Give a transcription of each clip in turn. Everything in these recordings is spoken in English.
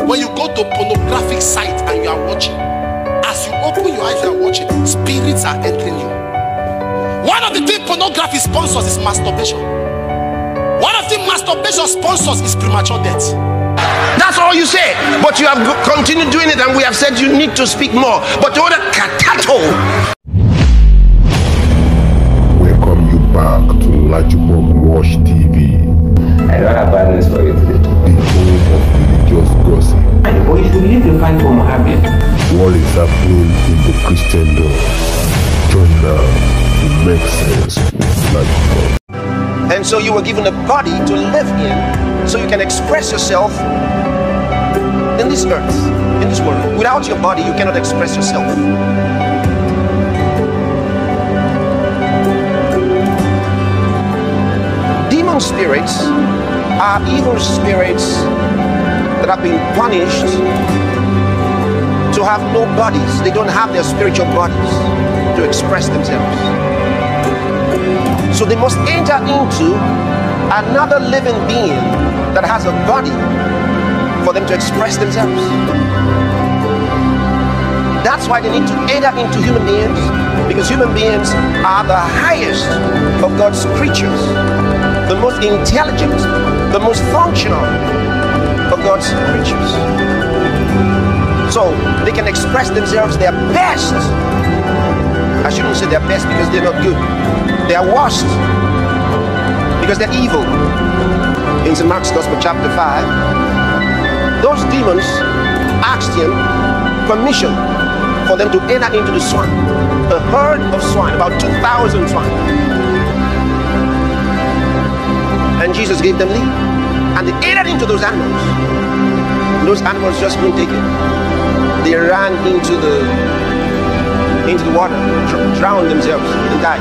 When you go to pornographic site and you are watching, as you open your eyes, you are watching, spirits are entering you. One of the things pornography sponsors is masturbation. One of the masturbation sponsors is premature death. That's all you say, but you have continued doing it, and we have said you need to speak more. But the other katato. Welcome you back to Lajupog Watch TV. I don't have bad news for you today. The world of religious gossip. But you should leave the fight for Mohammed. What is happening in the Christian world? Join now. Makes sense. And so you were given a body to live in, so you can express yourself in this earth, in this world. Without your body, you cannot express yourself. Demon spirits are evil spirits that have been punished to have no bodies. They don't have their spiritual bodies to express themselves. So they must enter into another living being that has a body for them to express themselves. That's why they need to enter into human beings, because human beings are the highest of God's creatures, the most intelligent, the most functional of God's creatures. So they can express themselves their best. I shouldn't say their best because they're not good. They are washed because they're evil. In St. Mark's Gospel, chapter 5, those demons asked him permission for them to enter into the swine, a herd of swine, about 2,000 swine. And Jesus gave them leave, and they entered into those animals. Those animals just couldn't take it. They ran into the water, drowned themselves, and died.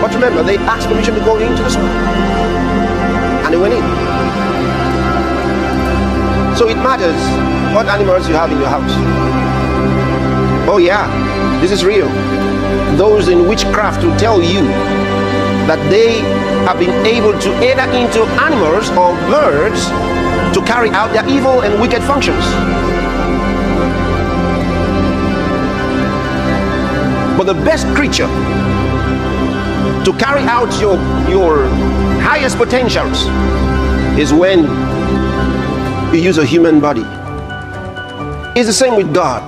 But remember, they asked permission to go into the swine, and they went in. So it matters what animals you have in your house. Oh yeah, this is real. Those in witchcraft will tell you that they have been able to enter into animals or birds to carry out their evil and wicked functions. But the best creature to carry out your highest potentials is when you use a human body. It's the same with God.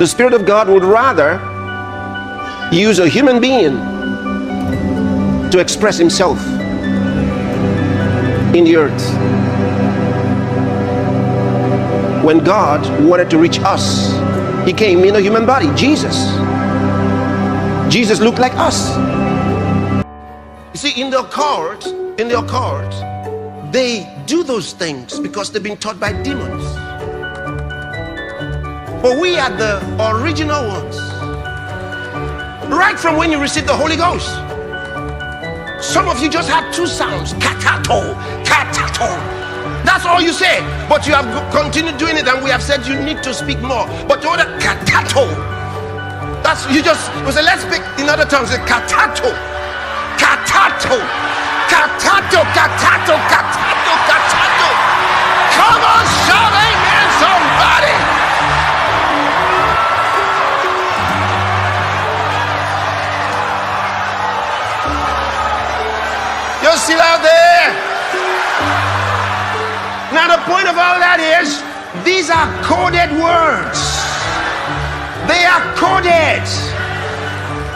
The Spirit of God would rather use a human being to express Himself in the earth. When God wanted to reach us, He came in a human body, Jesus. Jesus looked like us. You see, in the occult, they do those things because they've been taught by demons. But we are the original ones. Right from when you received the Holy Ghost. Some of you just had two sounds, katato, katato. That's all you say, but you have continued doing it, and we have said you need to speak more. But the other katato. That's, you say, let's speak in other tongues. Katato, katato, katato, katato, katato, katato. Come on, shout amen, somebody. You're still out there. Now the point of all that is, these are coded words. They are coded.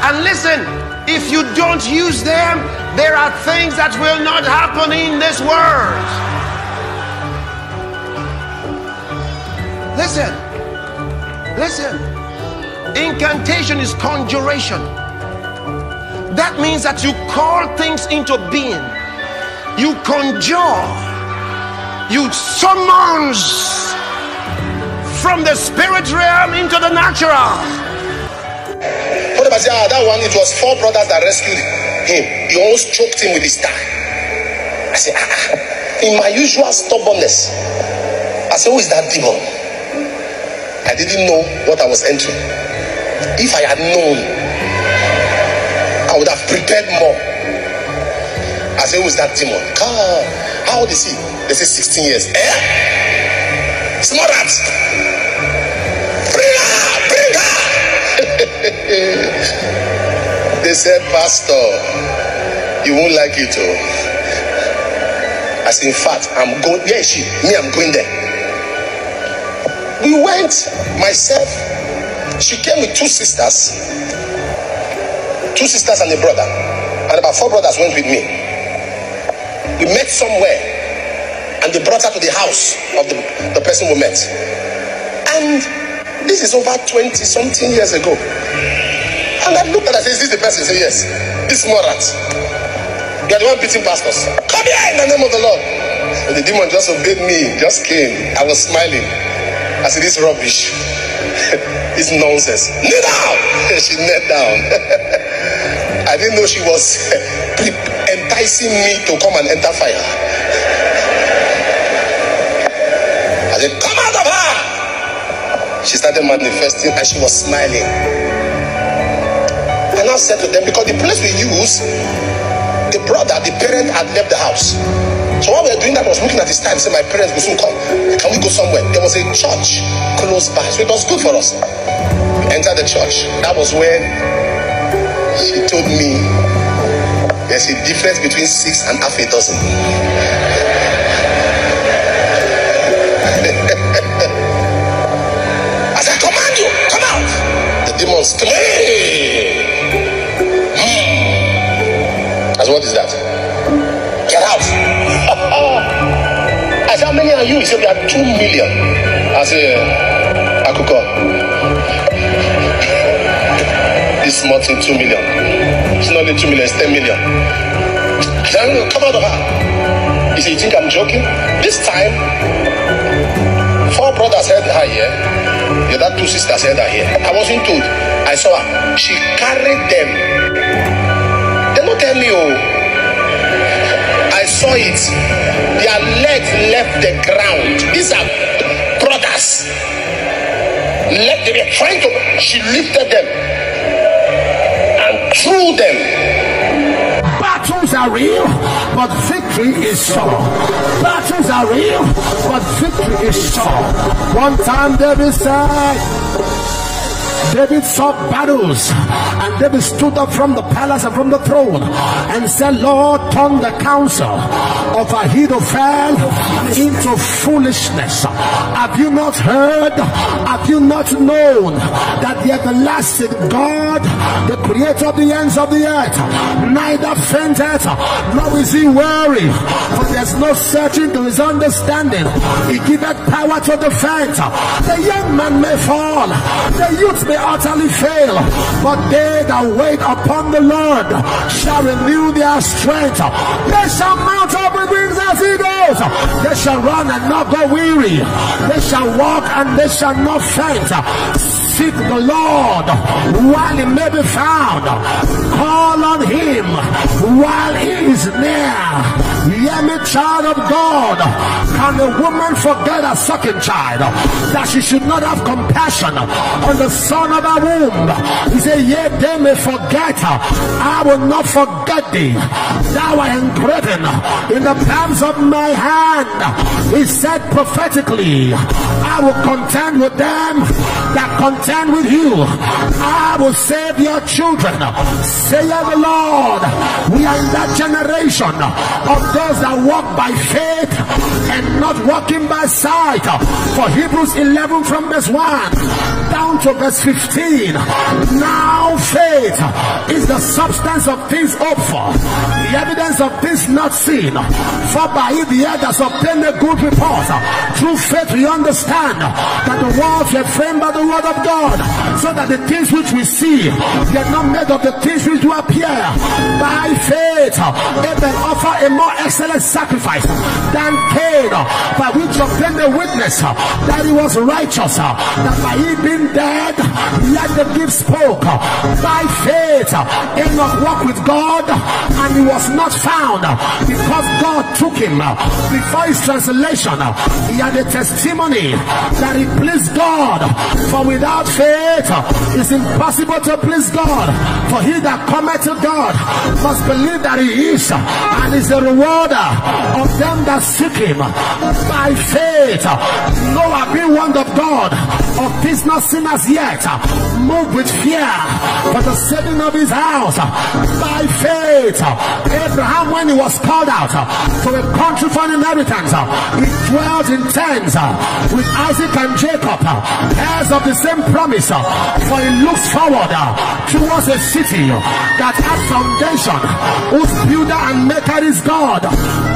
And listen, if you don't use them, there are things that will not happen in this world. Listen, listen. Incantation is conjuration. That means that you call things into being. You conjure. You summons. From the spirit realm into the natural. That one, it was four brothers that rescued him. He almost choked him with his tie. I said, in my usual stubbornness, I said, who is that demon? I didn't know what I was entering. If I had known, I would have prepared more. I said, who is that demon? Come. How old is he? They say 16 years. Eh? Small rat. Bring her. Bring her. They said, Pastor, you won't like it. I said, in fact, I'm going. Yeah, she. Me, I'm going there. We went. Myself. She came with two sisters. Two sisters and a brother. And about four brothers went with me. We met somewhere. And they brought her to the house of the person we met. And this is over 20-something years ago. And I looked at her and said, is this the person? He said, yes. This Morat. You are the one beating pastors. Come here in the name of the Lord. And the demon just obeyed me. Just came. I was smiling. I said, this is rubbish. It's nonsense. Kneel down! She knelt down. I didn't know she was enticing me to come and enter fire. I said, come out of her! She started manifesting and she was smiling. And I said to them, because the place we use, the brother, the parent had left the house. So while we were doing that, I was looking at his time. I said, my parents will soon come. Can we go somewhere? There was a church close by. So it was good for us. We entered the church. That was when she told me there's a difference between 6 and half a dozen. I said, command you, come out. The demons came. I said, what is that? Get out. I said, how many are you? He said, we are 2 million. I said, I could call. This small thing, 2 million. It's not only 2 million, it's 10 million. I said, come out of her. He said, you think I'm joking? This time, four brothers held her here. The other two sisters held her here. I wasn't told. I saw her. She carried them. They don't tell me, oh. I saw it. Their legs left the ground. These are brothers. They were trying to. She lifted them and threw them. Battles are real, but victory is sure. Battles are real, but victory is sure. One time David said, David saw battles, and David stood up from the palace and from the throne and said, Lord, turn the counsel of Ahithophel into foolishness. Have you not heard? Have you not known that the everlasting God, the creator of the ends of the earth, neither fainteth nor is he weary, for there's no searching to his understanding. He giveth power to the faint. The young man may fall, the youth may utterly fail, but they that wait upon the Lord shall renew their strength. They shall mount up with wings as eagles. They shall run and not go weary. They shall walk and they shall not faint. Seek the Lord while he may be found. Call on him while he is near. Hear me, child of God. Can a woman forget her sucking child, that she should not have compassion on the son of her womb? He said, yea, they may forget her, I will not forget thee. Thou art engraven in the palms of my hand. He said prophetically, I will contend with them that contend with you. I will save your children. Say the Lord, we are in that generation of those that walk by faith and not walking by sight. For Hebrews 11 from verse 1 down to verse 15, now faith is the substance of things hoped for, the evidence of things not seen. For by it the earth has obtained a good report. Through faith we understand that the worlds were framed by the word of God, so that the things which we see were not made of the things which do appear. By faith Abel offered a more excellent sacrifice than Cain, by which obtained the witness that he was righteous, that by it being being dead, yet the gift spoke. By faith, Enoch walked with God, and he was not found, because God took him. Before his translation, he had a testimony that he pleased God. For without faith, it's impossible to please God. For he that cometh to God must believe that he is, and is a rewarder of them that seek him. By faith, Noah, being warned of God, of things not seen as yet, moved with fear for the saving of his house. By faith, Abraham, when he was called out to a country for an inheritance, he dwelt in tents with Isaac and Jacob, heirs of the same promise. For he looks forward towards a city that has foundation, whose builder and maker is God.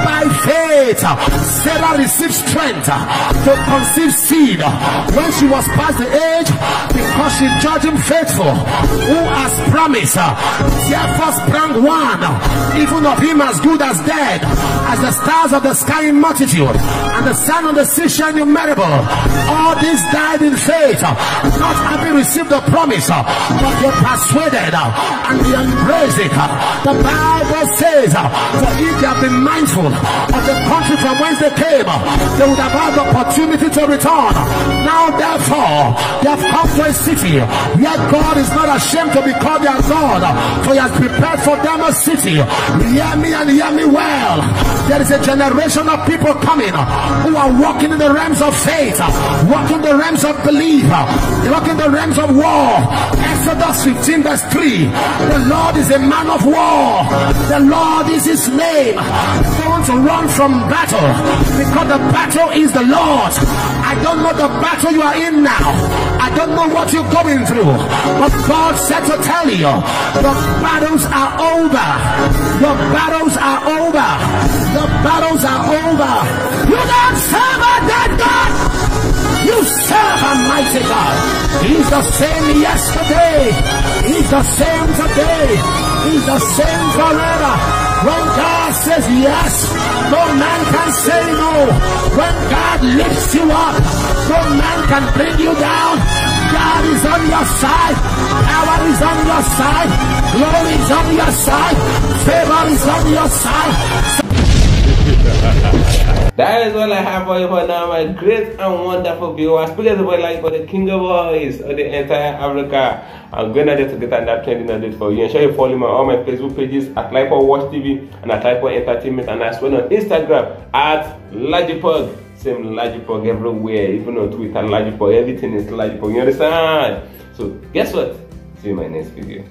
By faith, Sarah received strength to conceive seed when she was past the age, because she judged him faithful who has promised. Therefore sprang one, even of him as good as dead, as the stars of the sky in multitude, and the sand on the seashore innumerable. All these died in faith, not having received the promise, but were persuaded, and they embraced it. The Bible says, for if they have been mindful of the country from whence they came, they would have had the opportunity to return. Now therefore they have come to a city where God is not ashamed to be called their God, for he has prepared for them a city. Hear me, and hear me well. There is a generation of people coming who are walking in the realms of faith, walking the realms of belief, walking the realms of war. Exodus 15 verse 3, the Lord is a man of war, the Lord is his name. Don't run from battle, because the battle is the Lord's. I don't know the battle you are in now, I don't know what you're going through, but God said to tell you, the battles are over, the battles are over, the battles are over. You don't serve a dead God, you serve a mighty God. He's the same yesterday, he's the same today, he's the same forever. When God says yes, no man can say no. When God lifts you up, no man can bring you down. God is on your side, power is on your side, glory is on your side, favor is on your side. That is all I have for you for now, my great and wonderful viewers. Please about like for the King of Boys of the entire Africa. I'm going to just get another trending update for you. Ensure you follow me on all my Facebook pages at LAJUPOG Watch TV and at LAJUPOG Entertainment, and as well on Instagram at LAJUPOG. Same LAJUPOG everywhere, even on Twitter, LAJUPOG. Everything is LAJUPOG. You understand? So guess what? See you in my next video.